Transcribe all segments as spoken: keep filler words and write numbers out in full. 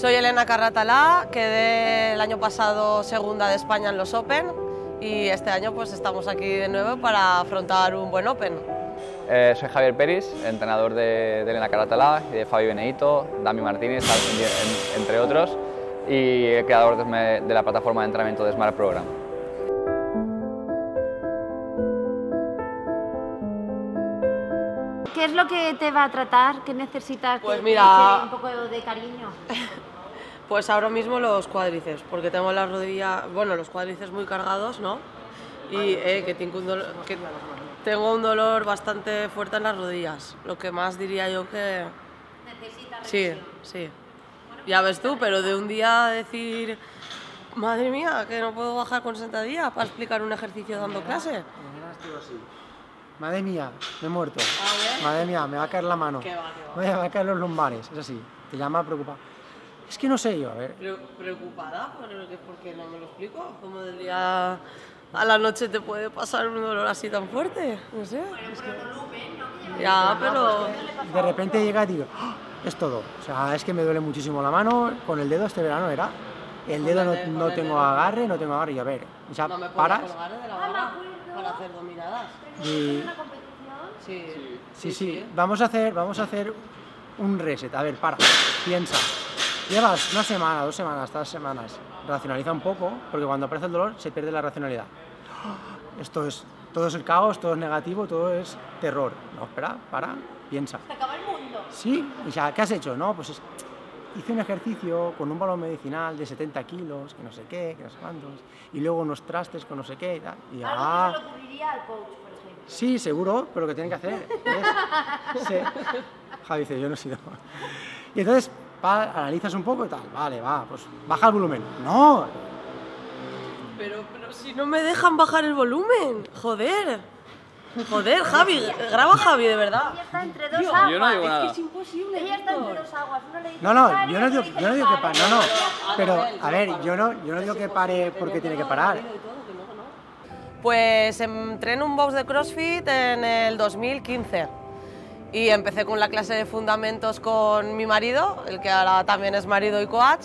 Soy Elena Carratalá, quedé el año pasado segunda de España en los Open y este año pues estamos aquí de nuevo para afrontar un buen Open. Eh, soy Javier Peris, entrenador de, de Elena Carratalá, de Fabio Benedito, Dami Martínez, en, entre otros, y el creador de, de la plataforma de entrenamiento de Smart Program. ¿Qué es lo que te va a tratar? ¿Qué necesitas? Pues mira, un poco de cariño. Pues ahora mismo los cuádriceps, porque tengo la rodilla, bueno, los cuádriceps muy cargados, ¿no? Y eh, que, tengo un dolor, que tengo un dolor bastante fuerte en las rodillas, lo que más diría yo que... Necesitas. Sí, sí. Ya ves tú, pero de un día decir, madre mía, que no puedo bajar con sentadilla para explicar un ejercicio dando clase. Madre mía, me he muerto. Madre mía, me va a caer la mano. ¿Qué va, qué va? Me van a caer los lumbares, es así. Te llama preocupada. Es que no sé yo, a ver. Pre ¿Preocupada? Porque no me lo explico. ¿Cómo del día a la noche te puede pasar un dolor así tan fuerte? No sé. Bueno, es pero que... no lo ven, ¿no? Que ya, pero... pero... De repente llega y digo, ¡ah! Es todo. O sea, es que me duele muchísimo la mano. Con el dedo este verano era. El dedo no, no el tengo dedo. agarre, no tengo agarre. Y a ver, ya no me paras. De la barra para hacer dominadas. Y... ¿Una competición? Sí. Sí, sí, sí, sí. Vamos a hacer, vamos a hacer un reset. A ver, para, piensa. Llevas una semana, dos semanas, tres semanas. Racionaliza un poco, porque cuando aparece el dolor se pierde la racionalidad. Esto es, todo es el caos, todo es negativo, todo es terror. No, espera, para, piensa. Se acaba el mundo. Sí, o sea, ¿qué has hecho? No, pues es, hice un ejercicio con un balón medicinal de setenta kilos, que no sé qué, que no sé cuántos, y luego unos trastes con no sé qué y tal. Y, ah, ¿algo que se lo ocurriría al coach, por ejemplo? Sí, seguro, pero lo que tienen que hacer es... Sí. Javi dice, yo no he sido... Y entonces pa, analizas un poco y tal, vale, va, pues baja el volumen. ¡No! Pero, pero si no me dejan bajar el volumen, joder. Joder, Javi, graba Javi, de verdad. Ella está entre dos aguas. Yo no digo nada. Es que es imposible. Ella está entre dos aguas. Uno le dice no, no, yo no digo, yo no digo que pare. No, no. Pero, a ver, yo no, yo no digo que pare porque tiene que parar. Pues entré en un box de CrossFit en el dos mil quince. Y empecé con la clase de fundamentos con mi marido, el que ahora también es marido y coach.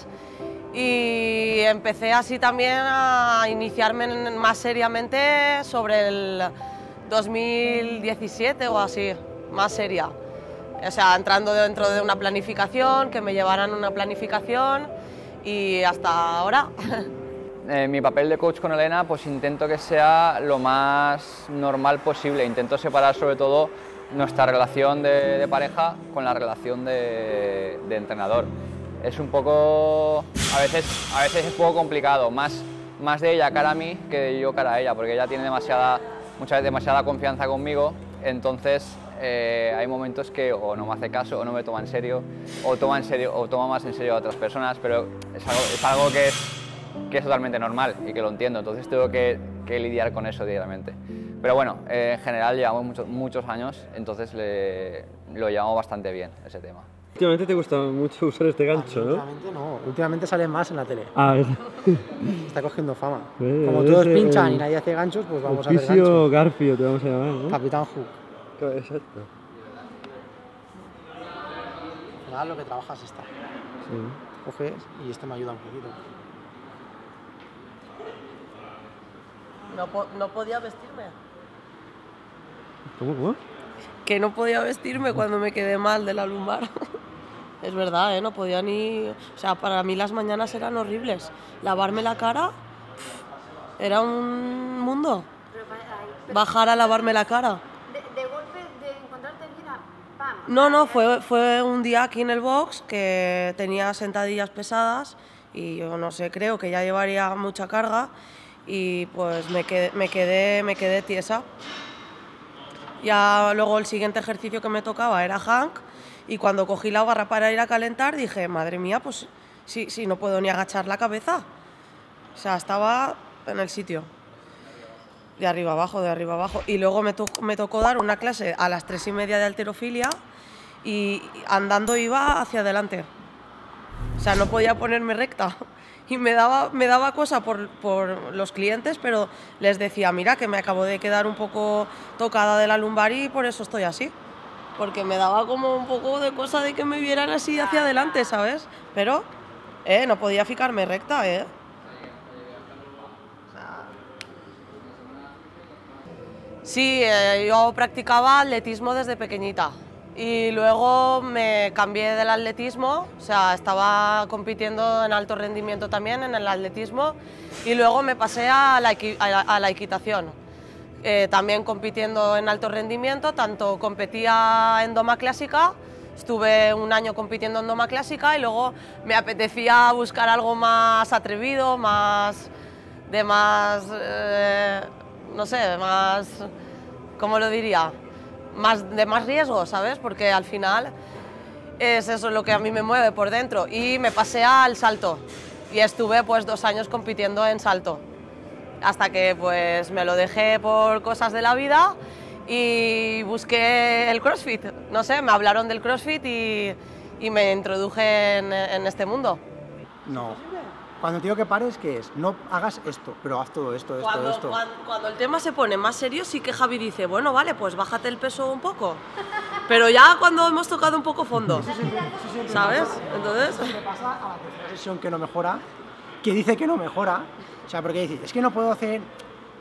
Y empecé así también a iniciarme más seriamente sobre el... dos mil diecisiete o así, más seria. O sea, entrando dentro de una planificación, que me llevaran una planificación y hasta ahora. Eh, mi papel de coach con Elena, pues intento que sea lo más normal posible. Intento separar sobre todo nuestra relación de, de pareja con la relación de, de entrenador. Es un poco... a veces, a veces es un poco complicado, más, más de ella cara a mí que de yo cara a ella, porque ella tiene demasiada... muchas veces demasiada confianza conmigo, entonces eh, hay momentos que o no me hace caso, o no me toma en serio, o toma, en serio, o toma más en serio a otras personas, pero es algo, es algo que, es, que es totalmente normal y que lo entiendo, entonces tengo que, que lidiar con eso diariamente. Pero bueno, eh, en general llevamos mucho, muchos años, entonces le, lo llevamos bastante bien, ese tema. Últimamente te gusta mucho usar este gancho, ¿no? Últimamente no, últimamente sale más en la tele. Ah, es... Está cogiendo fama. Eh, Como todos ese, pinchan eh, y nadie hace ganchos, pues vamos a hacer ganchos. Oficio Garfio te vamos a llamar, ¿no? Capitán Hook. Exacto. Nada, lo que trabajas está. Sí. Coges y este me ayuda un poquito. No, po no podía vestirme. ¿Cómo, cómo? Que no podía vestirme cuando me quedé mal de la lumbar. Es verdad, ¿eh? No podía ni... O sea, para mí las mañanas eran horribles. Lavarme la cara... Pff, era un mundo. Bajar a lavarme la cara. ¿De, de golpe de encontrarte en vida? ¡Pam! No, no, fue, fue un día aquí en el box que tenía sentadillas pesadas y yo no sé, creo que ya llevaría mucha carga y pues me quedé, me quedé, me quedé tiesa. Ya luego el siguiente ejercicio que me tocaba era Hank y cuando cogí la barra para ir a calentar dije, madre mía, pues si, si no puedo ni agachar la cabeza. O sea, estaba en el sitio, de arriba abajo, de arriba abajo. Y luego me, to me tocó dar una clase a las tres y media de halterofilia y andando iba hacia adelante. O sea, no podía ponerme recta. Y me daba, me daba cosa por, por los clientes, pero les decía, mira, que me acabo de quedar un poco tocada de la lumbar y por eso estoy así. Porque me daba como un poco de cosa de que me vieran así hacia adelante, ¿sabes? Pero Eh, no podía ficarme recta, eh. Sí, eh, yo practicaba atletismo desde pequeñita. Y luego me cambié del atletismo, o sea, estaba compitiendo en alto rendimiento también en el atletismo y luego me pasé a la, equi a la, a la equitación, eh, también compitiendo en alto rendimiento, tanto competía en Doma Clásica, estuve un año compitiendo en Doma Clásica y luego me apetecía buscar algo más atrevido, más, de más, eh, no sé, más, ¿cómo lo diría? Más, de más riesgo, ¿sabes? Porque al final es eso lo que a mí me mueve por dentro y me pasé al salto y estuve pues dos años compitiendo en salto hasta que pues me lo dejé por cosas de la vida y busqué el CrossFit, no sé, me hablaron del CrossFit y, y me introduje en, en este mundo. No, cuando te digo que pares, ¿qué es? No hagas esto, pero haz todo esto, esto, cuando, esto. Cuando, cuando el tema se pone más serio, sí que Javi dice, bueno, vale, pues bájate el peso un poco. Pero ya cuando hemos tocado un poco fondo, eso siempre, eso siempre ¿sabes? Me pasa, entonces... Eso me pasa a la tercera sesión que no mejora, que dice que no mejora, o sea, porque dice, es que no puedo hacer...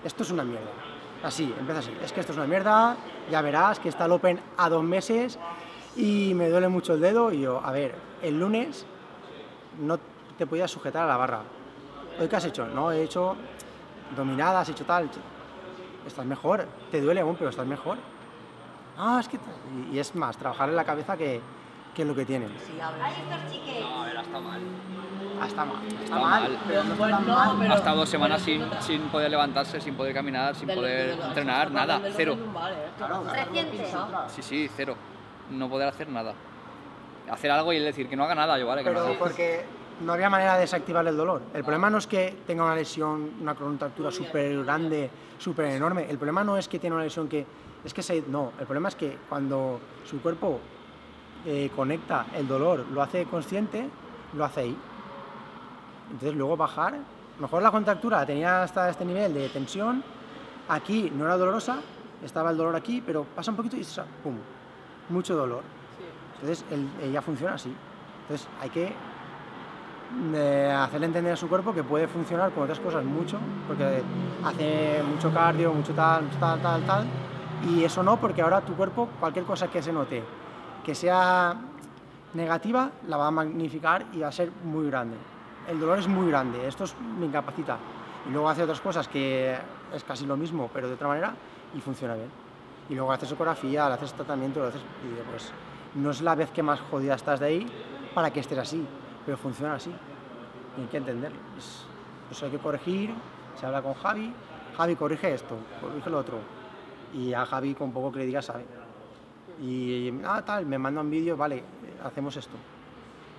Esto es una mierda. Así, empieza así, es que esto es una mierda, ya verás que está el Open a dos meses y me duele mucho el dedo y yo, a ver, el lunes no... te podías sujetar a la barra. ¿Hoy qué has hecho? No, he hecho dominadas, has hecho tal. Estás mejor, te duele aún, pero estás mejor. Ah, es que... Y es más, trabajar en la cabeza que, que es lo que tienen. Sí, a ver. Ay, estos chiques. No, a ver, hasta mal. Hasta mal. Hasta, hasta mal. mal. Pero no bueno, no, mal. Pero, hasta dos semanas pero, sin, sin poder levantarse, sin poder caminar, sin poder lo, entrenar, lo, nada, cero. Lumbar, ¿eh? Claro, ¿Reciente? Sí, sí, cero. No poder hacer nada. Hacer algo y decir que no haga nada, yo vale, que pero no haga. Porque... no había manera de desactivar el dolor. El problema no es que tenga una lesión, una contractura súper grande, súper enorme. El problema no es que tiene una lesión que... es que se... No, el problema es que cuando su cuerpo eh, conecta el dolor, lo hace consciente, lo hace ahí. Entonces luego bajar... Mejor la contractura la tenía hasta este nivel de tensión. Aquí no era dolorosa, estaba el dolor aquí, pero pasa un poquito y ¡pum! Mucho dolor. Entonces el, ella funciona así. Entonces hay que... de hacerle entender a su cuerpo que puede funcionar con otras cosas mucho, porque hace mucho cardio, mucho tal, mucho tal, tal, tal, y eso no, porque ahora tu cuerpo, cualquier cosa que se note, que sea negativa, la va a magnificar y va a ser muy grande. El dolor es muy grande, esto es, me incapacita. Y luego hace otras cosas que es casi lo mismo, pero de otra manera, y funciona bien. Y luego haces ecografía, le haces tratamiento, le haces, y pues no es la vez que más jodida estás de ahí para que estés así. Pero funciona así, y hay que entenderlo. Es, pues hay que corregir, se habla con Javi, Javi corrige esto, corrige lo otro. Y a Javi con poco que le diga sabe. Y ah, tal, me manda un vídeo, vale, hacemos esto.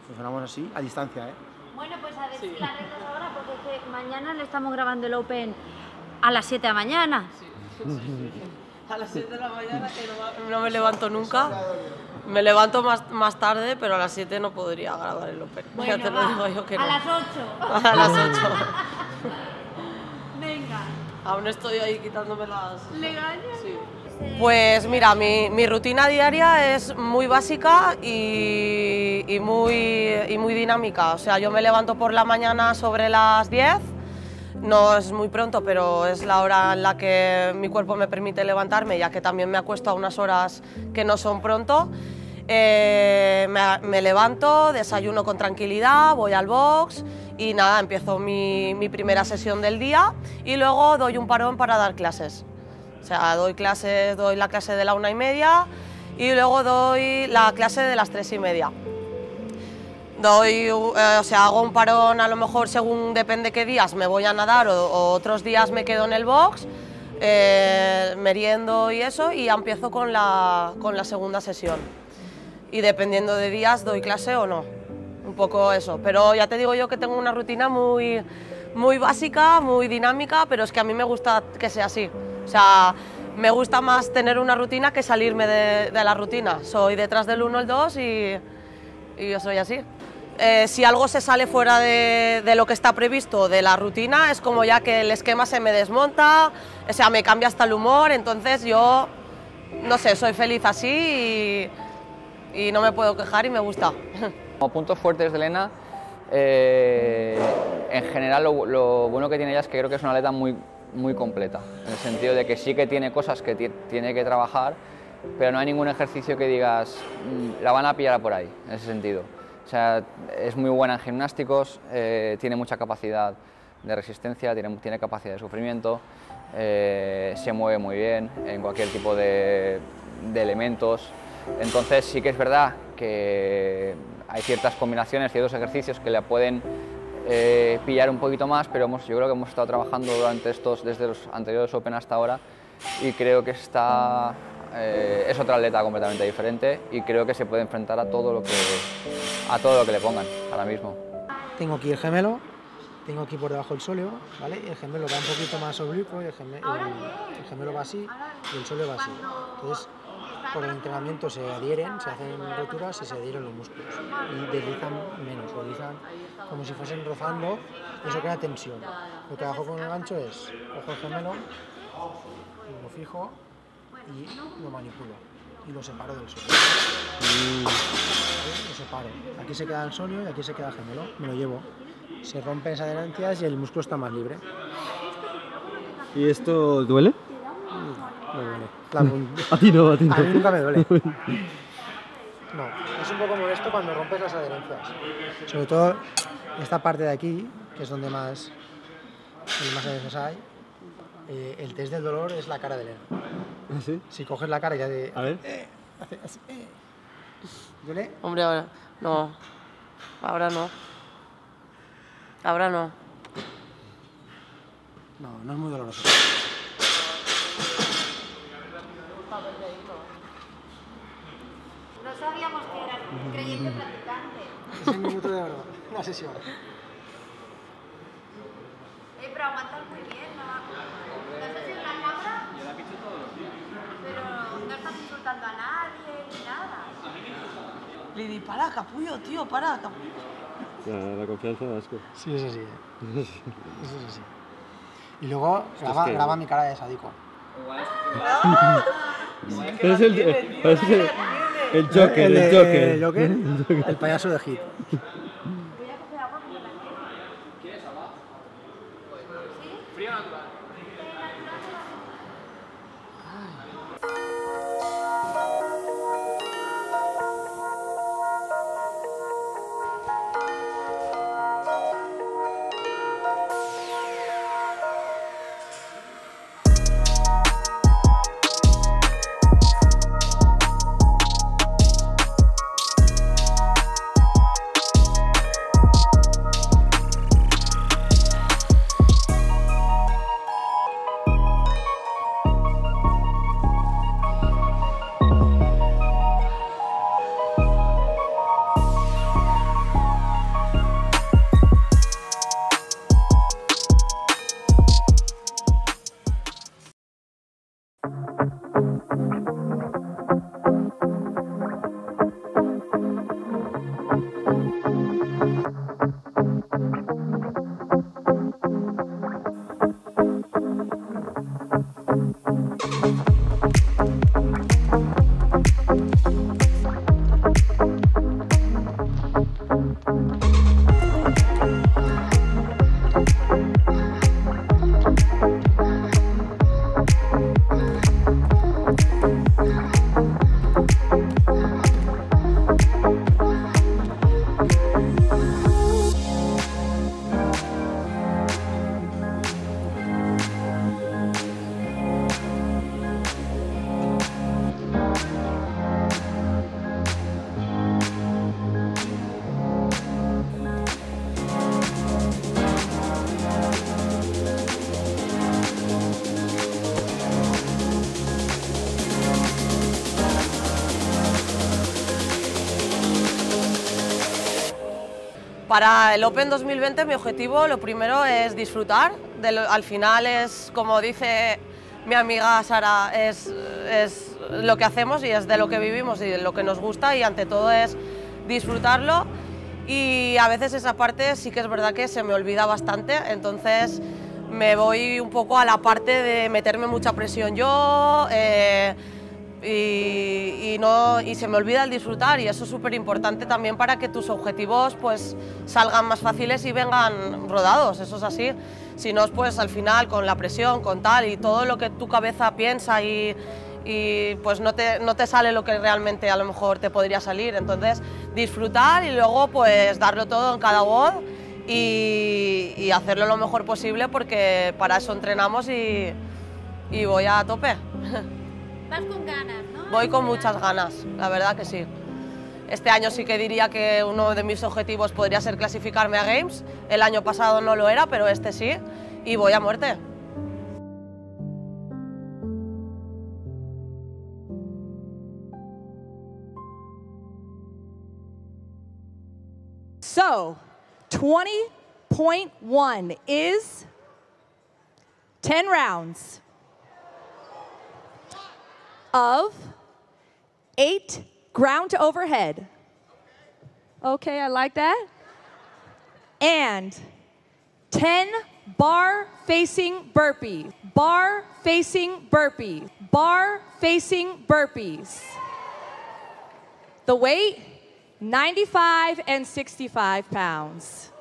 Funcionamos así, a distancia, ¿eh? Bueno, pues a ver si sí. La arreglas ahora, porque es que mañana le estamos grabando el Open a las siete de la mañana. Sí. A las siete de la mañana que no, no me levanto nunca. Me levanto más, más tarde, pero a las siete no podría grabar el Open. Bueno, ya te lo digo yo que no. A las ocho. A las ocho. Venga. Aún estoy ahí quitándome las... ¿Legañas? Sí. Pues mira, mi, mi rutina diaria es muy básica y, y, muy, y muy dinámica. O sea, yo me levanto por la mañana sobre las diez. No es muy pronto, pero es la hora en la que mi cuerpo me permite levantarme, ya que también me acuesto a unas horas que no son pronto. Eh, me, me levanto, desayuno con tranquilidad, voy al box y nada, empiezo mi, mi primera sesión del día y luego doy un parón para dar clases. O sea, doy clases, doy la clase de la una y media y luego doy la clase de las tres y media. Doy, eh, o sea, hago un parón, a lo mejor según depende qué días me voy a nadar o, o otros días me quedo en el box, eh, meriendo y eso, y empiezo con la, con la segunda sesión. Y dependiendo de días doy clase o no, un poco eso. Pero ya te digo yo que tengo una rutina muy, muy básica, muy dinámica, pero es que a mí me gusta que sea así. O sea, me gusta más tener una rutina que salirme de, de la rutina. Soy detrás del uno, el dos y, y yo soy así. Eh, si algo se sale fuera de, de lo que está previsto, de la rutina, es como ya que el esquema se me desmonta, o sea, me cambia hasta el humor, entonces yo, no sé, soy feliz así y, y no me puedo quejar y me gusta. Como puntos fuertes de Elena, Eh, en general lo, lo bueno que tiene ella es que creo que es una atleta muy, muy completa, en el sentido de que sí que tiene cosas que tiene que trabajar, pero no hay ningún ejercicio que digas, la van a pillar por ahí, en ese sentido. O sea, es muy buena en gimnásticos, eh, tiene mucha capacidad de resistencia, tiene, tiene capacidad de sufrimiento, eh, se mueve muy bien en cualquier tipo de, de elementos. Entonces sí que es verdad que hay ciertas combinaciones, ciertos ejercicios que la pueden eh, pillar un poquito más, pero hemos, yo creo que hemos estado trabajando durante estos, desde los anteriores Open hasta ahora, y creo que está, eh, es otra atleta completamente diferente y creo que se puede enfrentar a todo lo que, a todo lo que le pongan ahora mismo. Tengo aquí el gemelo, tengo aquí por debajo el sóleo, ¿vale? El gemelo va un poquito más oblicuo, el gemelo, el, el gemelo va así y el sóleo va así. Entonces, por el entrenamiento se adhieren, se hacen roturas y se adhieren los músculos y deslizan menos, deslizan como si fuesen rozando, y eso crea tensión. Lo que hago con el gancho es, cojo el gemelo, lo fijo y lo manipulo y lo separo del sóleo. Lo separo, aquí se queda el sóleo y aquí se queda el gemelo, me lo llevo. Se rompen esas adherencias y el músculo está más libre. ¿Y esto duele? No duele. La... A ti no, a ti no. A mí nunca me duele. No, es un poco molesto cuando rompes las adherencias. Sobre todo esta parte de aquí, que es donde más, donde más adherencias hay. Eh, el test del dolor es la cara de Elena. ¿Sí? Si coges la cara y ya te... A ver. Eh, hace así, eh. ¿Duele? Hombre, ahora... No. Ahora no. Ahora no. No, no es muy doloroso. No sabíamos que era creyente practicante. Es el minuto de oro, la sesión. Eh, pero aguantas muy bien, ¿no? No sé si es una cabra, pero no estás insultando a nadie ni nada. Le di, para, capullo, tío, para, capullo. La, la confianza de asco. Sí, eso sí. Eso es así. Y luego graba, graba mi cara de sádico. Es el, el, el Joker, el, el, Joker. El, Joker, el Joker. El payaso de Hit. Voy a coger agua porque la quiero. ¿Quieres agua? ¿Sí? Frío natural. Para el Open dos mil veinte mi objetivo, lo primero es disfrutar, de lo, al final es, como dice mi amiga Sara, es, es lo que hacemos y es de lo que vivimos y de lo que nos gusta, y ante todo es disfrutarlo, y a veces esa parte sí que es verdad que se me olvida bastante, entonces me voy un poco a la parte de meterme mucha presión yo eh, y, y y, no, y se me olvida el disfrutar, y eso es súper importante también para que tus objetivos pues salgan más fáciles y vengan rodados, eso es así. Si no, pues al final con la presión, con tal y todo lo que tu cabeza piensa y, y pues no te, no te sale lo que realmente a lo mejor te podría salir. Entonces disfrutar y luego pues darlo todo en cada WOD y, y hacerlo lo mejor posible, porque para eso entrenamos y, y voy a tope. Vas con ganas, ¿no? Voy con muchas ganas, la verdad que sí. Este año sí que diría que uno de mis objetivos podría ser clasificarme a Games. El año pasado no lo era, pero este sí, y voy a muerte. So, twenty point one is ten rounds of eight ground to overhead. Okay, I like that. And ten bar facing burpee, bar facing burpee, bar facing burpees. The weight, ninety-five and sixty-five pounds.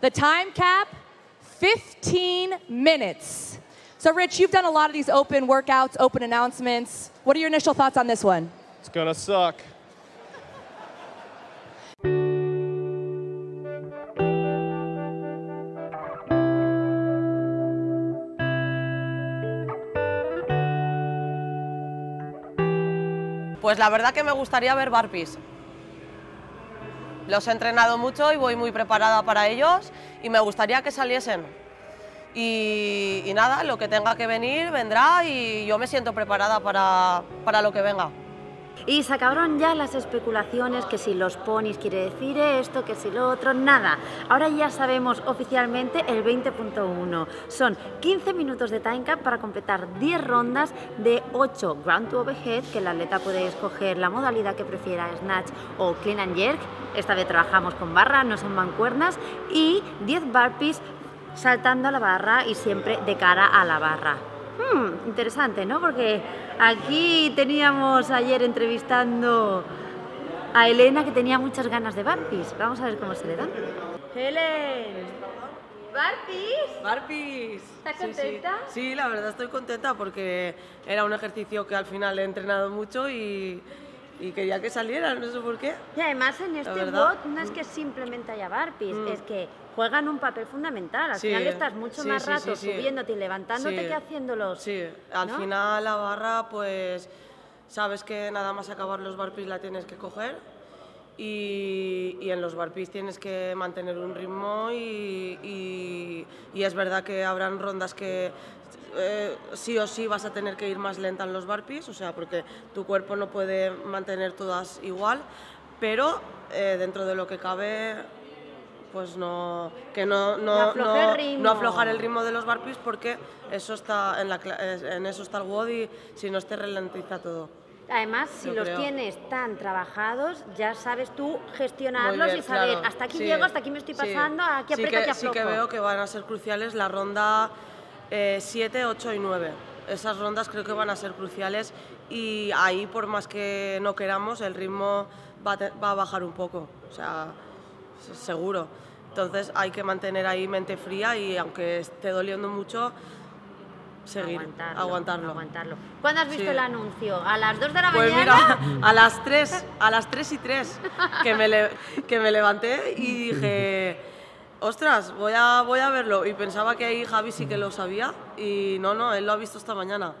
The time cap, fifteen minutes. So Rich, you've done a lot of these open workouts, open announcements. What are your initial thoughts on this one? It's gonna suck. Pues la verdad que me gustaría ver burpees. Los he entrenado mucho y voy muy preparada para ellos y me gustaría que saliesen. Y, y nada, lo que tenga que venir, vendrá, y yo me siento preparada para, para lo que venga. Y se acabaron ya las especulaciones, que si los ponis quiere decir esto, que si lo otro, nada. Ahora ya sabemos oficialmente el veinte punto uno. Son quince minutos de time cap para completar diez rondas de ocho ground to overhead, que el atleta puede escoger la modalidad que prefiera, snatch o clean and jerk. Esta vez trabajamos con barra, no son mancuernas, y diez burpees saltando a la barra y siempre de cara a la barra. Hmm, interesante, ¿no? Porque aquí teníamos ayer entrevistando a Elena, que tenía muchas ganas de burpees. Vamos a ver cómo se le dan. ¡Helen! ¿Burpees? ¡Burpees! ¿Estás contenta? Sí, sí. Sí, la verdad estoy contenta porque era un ejercicio que al final he entrenado mucho y... y quería que saliera, no sé por qué. Y además en este bot no es que simplemente haya burpees, mm. es que juegan un papel fundamental. Al sí. final estás mucho sí, más sí, rato sí, sí. subiéndote y levantándote sí. que haciéndolos. Sí, al ¿no? final la barra, pues sabes que nada más acabar los burpees la tienes que coger y, y en los burpees tienes que mantener un ritmo y, y, y es verdad que habrán rondas que... Eh, sí o sí vas a tener que ir más lenta en los burpees, o sea, porque tu cuerpo no puede mantener todas igual, pero eh, dentro de lo que cabe, pues no, que no, no, no, no, no aflojar el ritmo de los burpees, porque eso está en, la, en eso está el WOD y si no te ralentiza todo. Además, si Yo los creo. tienes tan trabajados, ya sabes tú gestionarlos bien, y saber claro. hasta aquí sí. llego, hasta aquí me estoy pasando, sí. aquí aprieta, sí que, aquí aflojo. Sí que veo que van a ser cruciales la ronda siete, ocho y nueve. Esas rondas creo que van a ser cruciales y ahí, por más que no queramos, el ritmo va a, te, va a bajar un poco, o sea, seguro. Entonces hay que mantener ahí mente fría y aunque esté doliendo mucho, seguir, aguantarlo. aguantarlo. aguantarlo. ¿Cuándo has visto sí. el anuncio? ¿A las dos de la pues mañana? Pues mira, a las tres, a las tres y tres, que me, le, que me levanté y dije... Ostras, voy a, voy a verlo. Y pensaba que ahí Javi sí que lo sabía y no, no, él lo ha visto esta mañana.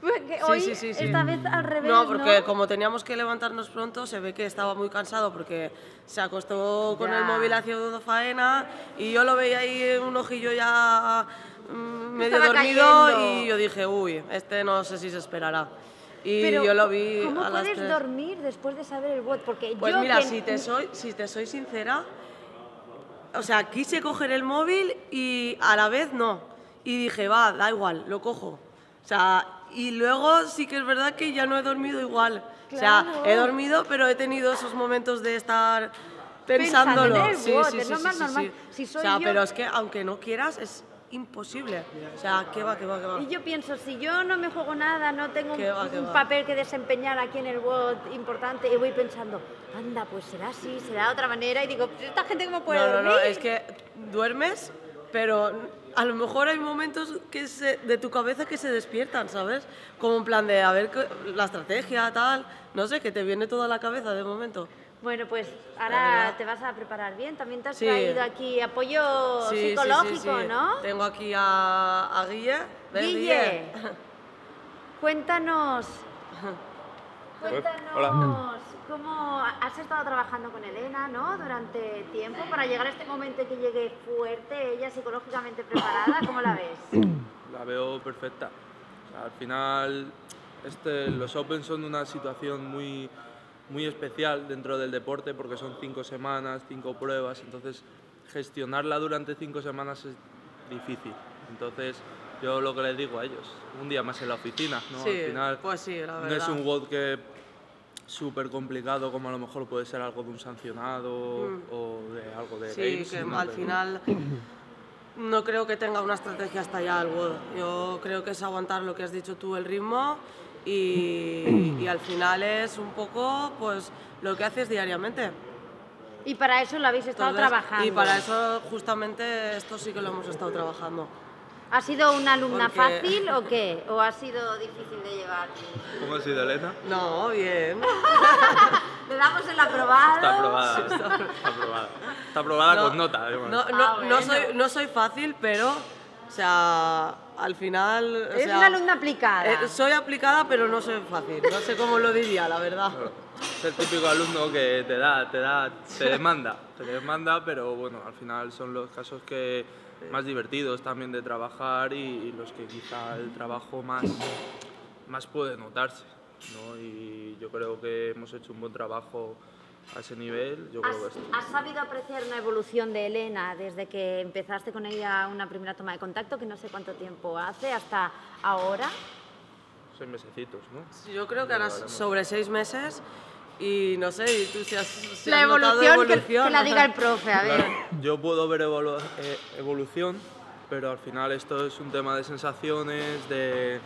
Porque hoy, sí, sí, sí, sí. esta vez al revés, ¿no? No, porque como teníamos que levantarnos pronto, se ve que estaba muy cansado porque se acostó con ya. el móvil haciendo faena y yo lo veía ahí un ojillo ya mm, medio dormido cayendo. Y yo dije, uy, este no sé si se esperará. Y Pero, yo lo vi ¿cómo a puedes las dormir después de saber el WOD? Porque pues yo mira, que... si, te soy, si te soy sincera, o sea, quise coger el móvil y a la vez no. Y dije, va, da igual, lo cojo. O sea, y luego sí que es verdad que ya no he dormido igual. Claro. O sea, he dormido, pero he tenido esos momentos de estar pensándolo. Pensando en el WOD, sí, sí, sí, es lo más normal. Si soy yo... O sea, pero es que aunque no quieras, es imposible. O sea, qué va, qué va, qué va. Y yo pienso, si yo no me juego nada, no tengo un, va, un papel que desempeñar aquí en el World importante, y voy pensando, anda, pues será así, será de otra manera, y digo, ¿esta gente cómo puede no, dormir? No, no, es que duermes, pero... a lo mejor hay momentos que se, de tu cabeza que se despiertan, ¿sabes? Como en plan de, a ver, la estrategia, tal, no sé, que te viene toda la cabeza de momento. Bueno, pues ahora te vas a preparar bien, también te has sí. traído aquí apoyo sí, psicológico, sí, sí, sí. ¿no? Tengo aquí a, a Guille. Ven, Guille, cuéntanos, cuéntanos Hola. cómo has estado trabajando con Elena, ¿no? Durante tiempo, para llegar a este momento que llegue fuerte, ella psicológicamente preparada, ¿cómo la ves? La veo perfecta. O sea, al final, este, los Open son una situación muy, muy especial dentro del deporte, porque son cinco semanas, cinco pruebas, entonces gestionarla durante cinco semanas es difícil. Entonces, yo lo que les digo a ellos, un día más en la oficina, ¿no? Sí, al final, pues sí, la verdad. No es un WOD que súper complicado, como a lo mejor puede ser algo de un sancionado mm. o de algo de... Sí, games, que no, al pero... final no creo que tenga una estrategia hasta allá el WOD. Yo creo que es aguantar lo que has dicho tú, el ritmo, y, y al final es un poco pues lo que haces diariamente. Y para eso lo habéis estado Entonces, trabajando. Y para eso justamente esto sí que lo hemos estado trabajando. ¿Ha sido una alumna Porque... fácil o qué? ¿O ha sido difícil de llevar? ¿Cómo ha sido, Elena? No, bien. ¿Le damos el aprobado? Está aprobada. Sí, está aprobada. Está aprobada, está aprobada no, con nota. No, no, ah, bueno. no, soy, no soy fácil, pero, o sea, al final... Es o sea, una alumna aplicada. Eh, soy aplicada, pero no soy fácil. No sé cómo lo diría, la verdad. Claro. Es el típico alumno que te da, te da, te demanda, te demanda, pero bueno, al final son los casos que más divertidos también de trabajar y, y los que quizá el trabajo más, más puede notarse, ¿no? Y yo creo que hemos hecho un buen trabajo a ese nivel. Yo creo que ¿Has, ¿Has sabido apreciar una evolución de Elena desde que empezaste con ella una primera toma de contacto, que no sé cuánto tiempo hace, hasta ahora? Seis mesecitos, ¿no? Yo creo que ahora sobre seis meses y no sé, y tú si has, si la has evolución, notado evolución. Que la diga el profe, a ver. Claro, yo puedo ver evolu eh, evolución, pero al final esto es un tema de sensaciones, de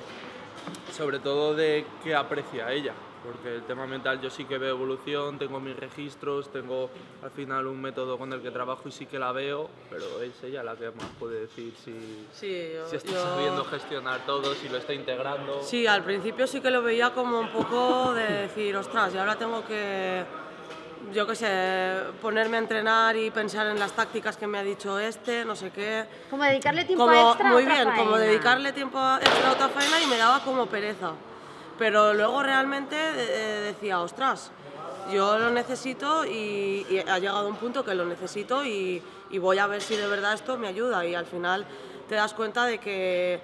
sobre todo de qué aprecia ella, porque el tema mental yo sí que veo evolución, tengo mis registros, tengo al final un método con el que trabajo y sí que la veo, pero es ella la que más puede decir si, sí, yo, si está yo... sabiendo gestionar todo, si lo está integrando. Sí, al principio sí que lo veía como un poco de decir, ostras, y ahora tengo que, yo qué sé, ponerme a entrenar y pensar en las tácticas que me ha dicho este, no sé qué. Como dedicarle tiempo como, extra Muy a otra bien, faena. Como dedicarle tiempo extra a otra faena y me daba como pereza. Pero luego realmente eh, decía, ostras, yo lo necesito y, y ha llegado un punto que lo necesito y, y voy a ver si de verdad esto me ayuda. Y al final te das cuenta de que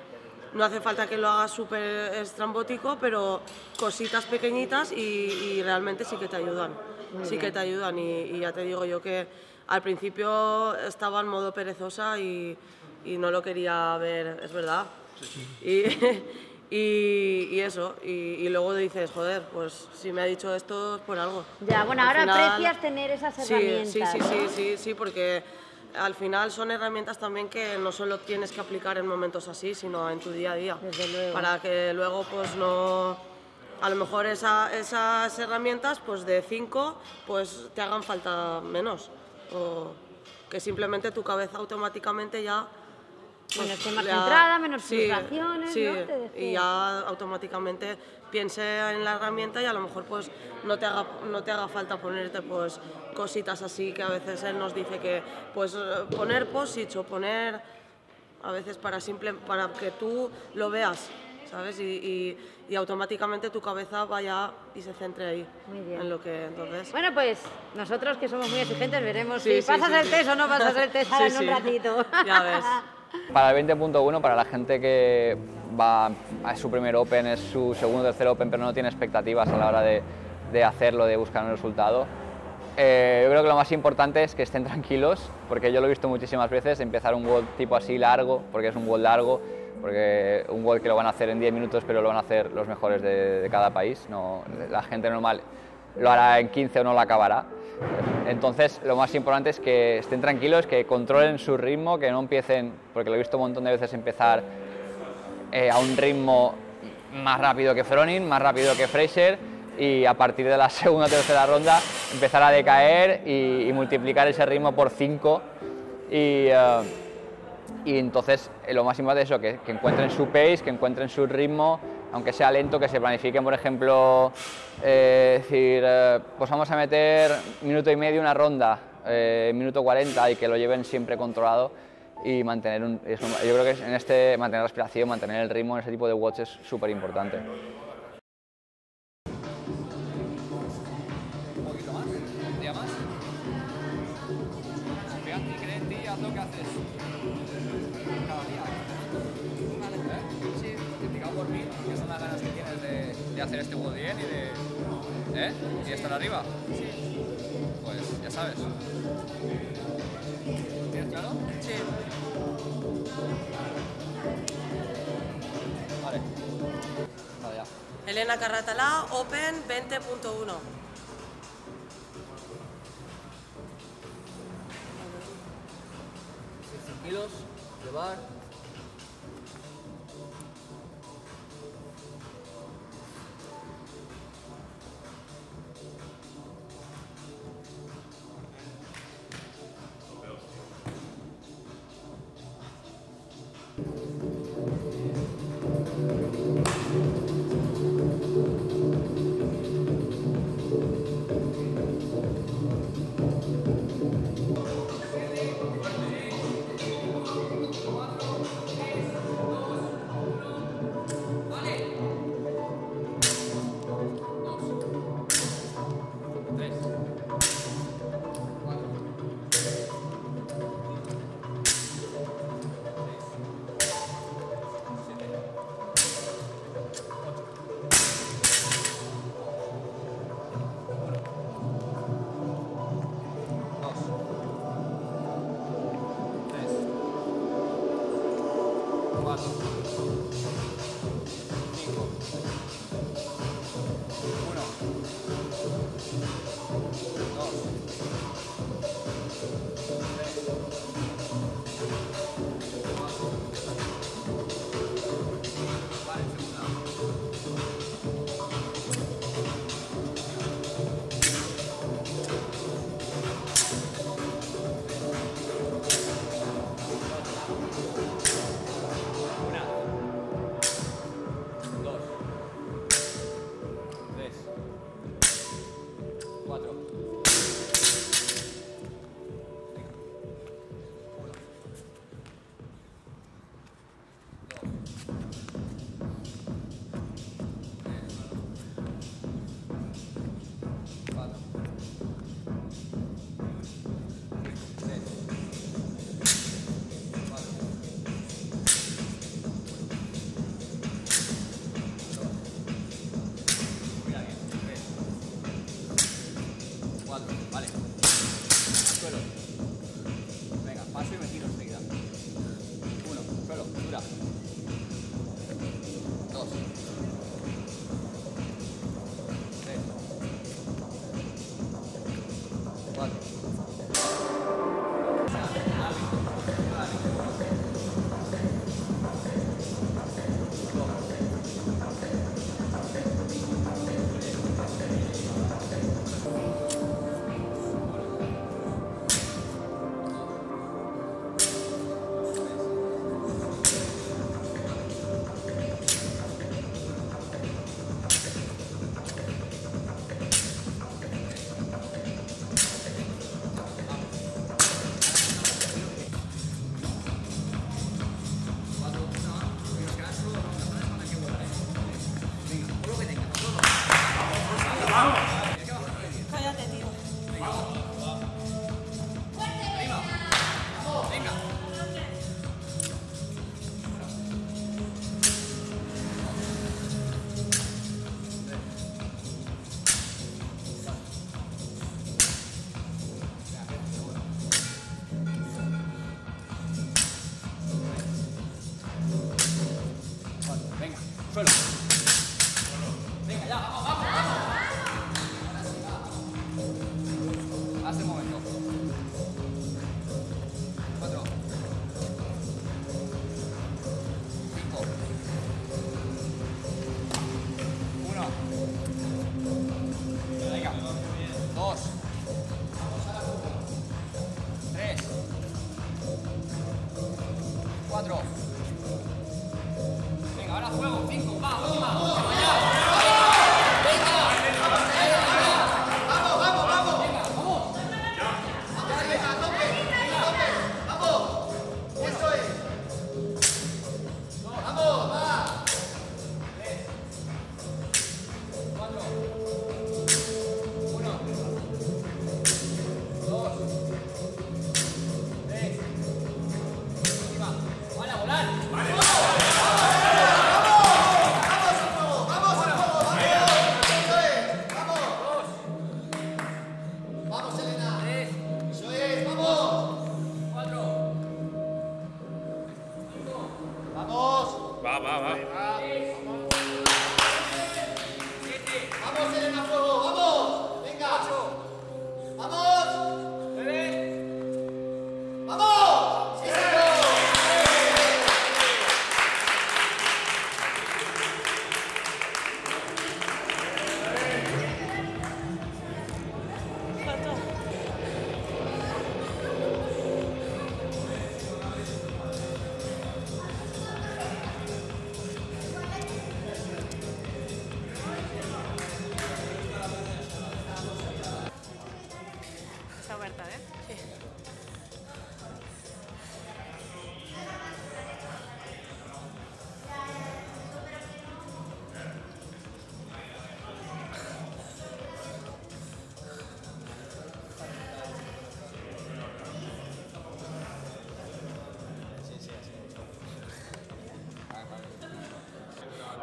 no hace falta que lo hagas súper estrambótico, pero cositas pequeñitas y, y realmente sí que te ayudan. Muy sí bien. que te ayudan y, y ya te digo yo que al principio estaba en modo perezosa y, y no lo quería ver, es verdad. Sí. Y, Y, y eso, y, y luego dices, joder, pues si me ha dicho esto es por algo. Ya, bueno, al ahora final, aprecias tener esas sí, herramientas. Sí, sí, ¿no? sí, sí, sí, porque al final son herramientas también que no solo tienes que aplicar en momentos así, sino en tu día a día. Desde luego. Para que luego, pues no. A lo mejor esa, esas herramientas, pues de cinco, pues te hagan falta menos. O que simplemente tu cabeza automáticamente ya. Bueno, que más entrada, menos sí, frustraciones, sí, ¿no? Te decía. Y ya automáticamente piense en la herramienta y a lo mejor pues no te haga, no te haga falta ponerte pues cositas así que a veces él nos dice que pues poner post-it o poner a veces para simple para que tú lo veas, ¿sabes? Y, y, y automáticamente tu cabeza vaya y se centre ahí. Muy bien. En lo que entonces... Bueno, pues nosotros que somos muy exigentes veremos sí, si sí, pasas sí, el sí. test o no pasas el test ahora sí, en un sí. ratito. Ya ves. Para el veinte punto uno, para la gente que va a su primer Open, es su segundo o tercer Open, pero no tiene expectativas a la hora de, de hacerlo, de buscar un resultado, eh, yo creo que lo más importante es que estén tranquilos, porque yo lo he visto muchísimas veces, empezar un WOD tipo así largo, porque es un WOD largo, porque un WOD que lo van a hacer en diez minutos, pero lo van a hacer los mejores de, de cada país, no, la gente normal lo hará en quince o no lo acabará. Entonces lo más importante es que estén tranquilos, que controlen su ritmo, que no empiecen, porque lo he visto un montón de veces empezar eh, a un ritmo más rápido que Froning, más rápido que Fraser, y a partir de la segunda o tercera ronda empezar a decaer y, y multiplicar ese ritmo por cinco. Y, uh, y entonces lo más importante es eso, que, que encuentren su pace, que encuentren su ritmo, aunque sea lento, que se planifiquen, por ejemplo, eh, decir, eh, pues vamos a meter minuto y medio una ronda, eh, minuto cuarenta, y que lo lleven siempre controlado y mantener un, es un, yo creo que en este mantener la respiración, mantener el ritmo en ese tipo de watch es súper importante. Hacer este WOD bien y de... ¿eh? ¿Y estar arriba? Sí. Pues ya sabes. ¿Tienes claro? Sí. Vale. Vale, ya. Elena Carratalá, Open veinte punto uno. Kilos, llevar. Venga, ya, vamos, vamos, vamos.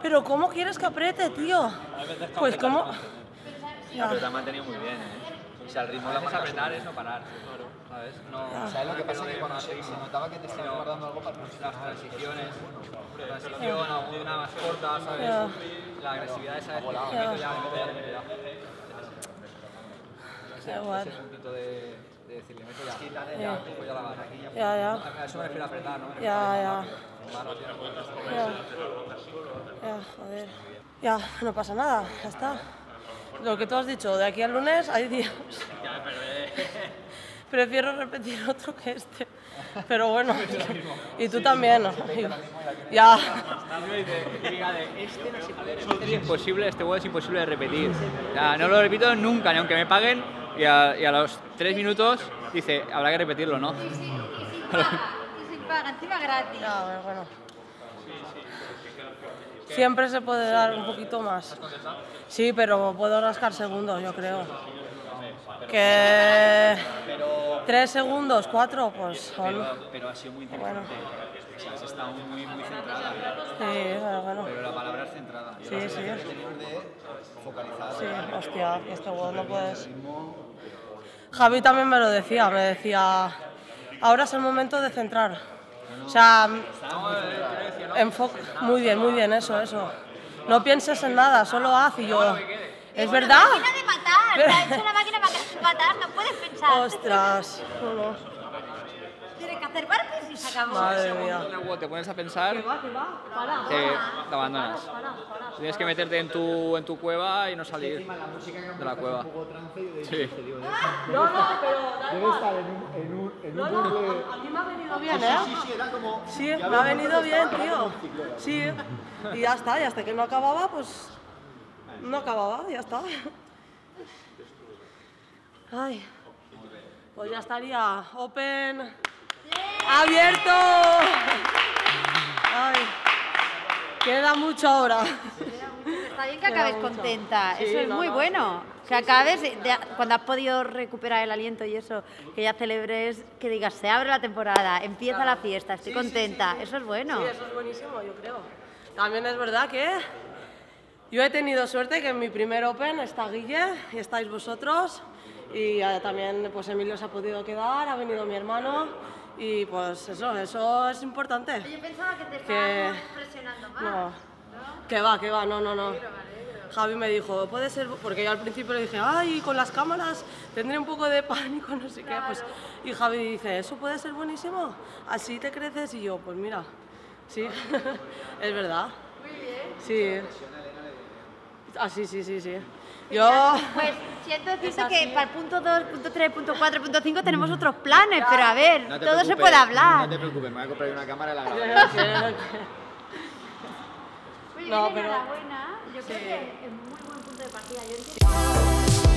Pero ¿cómo quieres que apriete, tío? Pues cómo... La pelota me ha tenido muy bien, ¿eh? O sea, el ritmo la marca apretar es no parar, claro, ¿sabes? No, ¿sabes lo que pasa? Que cuando se notaba que te estaban guardando algo para las transiciones, la transición, alguna más corta, ¿sabes? La agresividad esa es... Ese es un punto de decirle, meto ya, quítate ya, cojo ya la barra. Ya, ya. Eso me refiero a apretar, ¿no? Ya, ya. Ya, joder. Ya, no pasa nada, ya está. Lo que tú has dicho, de aquí al lunes hay días. Prefiero repetir otro que este. Pero bueno, y tú también, ¿no? Ya. Este es imposible, este huevo es imposible de repetir. Ya, no lo repito nunca, ni aunque me paguen, y a, y a los tres minutos dice, habrá que repetirlo, ¿no? Y sin paga, encima gratis. Ya, bueno. Siempre se puede dar un poquito más. Sí, pero puedo rascar segundos, yo creo. Que tres segundos, cuatro, pues son... Pero ha sido muy interesante. Has estado muy centrada. Sí, bueno. Pero la palabra es centrada. Sí, sí. Sí, hostia, este huevo no puedes... Javi también me lo decía, me decía... Ahora es el momento de centrar. O sea... Enfoca, muy bien, muy bien, eso, eso. No pienses en nada, solo haz y yo... ¿Es verdad? Es una máquina de matar, es una máquina de matar, no puedes pensar. Ostras, no, no. Tienes que hacer partes y sacamos. Madre mía. Te pones a pensar, te abandonas. Tienes que meterte en tu, en tu cueva y no salir de la cueva. Sí. No, no, pero... Debe estar en un... No, no, a mí me ha venido bien, ¿eh? Sí, sí, era como... Sí, me ha venido bien, tío. Sí, y ya está, y hasta que no acababa, pues... No acababa, ya está. Ay, pues ya estaría open, abierto. Ay, queda mucho ahora. Está bien que acabes contenta, eso es muy bueno. Que acabes, cuando has podido recuperar el aliento y eso, que ya celebres, que digas, se abre la temporada, empieza la fiesta, estoy contenta, eso es bueno. Sí, eso es buenísimo, yo creo. También es verdad que... Yo he tenido suerte que en mi primer Open está Guille y estáis vosotros y también pues Emilio se ha podido quedar, ha venido mi hermano y pues eso, eso es importante. Yo pensaba que te estabas presionando más. No, ¿no? Que va, que va, no, no, no. Me alegro, me alegro. Javi me dijo, puede ser, porque yo al principio le dije, ay, con las cámaras tendré un poco de pánico, no sé claro. qué, pues, y Javi dice, eso puede ser buenísimo, así te creces y yo, pues mira, sí, es verdad. Muy bien. Sí. Ah, sí, sí, sí, sí. Yo... Pues siento decirte que para el punto dos, punto tres, punto cuatro, punto cinco tenemos otros planes, ya. Pero a ver, no todo se puede hablar. No te preocupes, me voy a comprar una cámara y la grabaré. Oye, no, pero... enhorabuena. Yo creo sí. que es muy buen punto de partida. Yo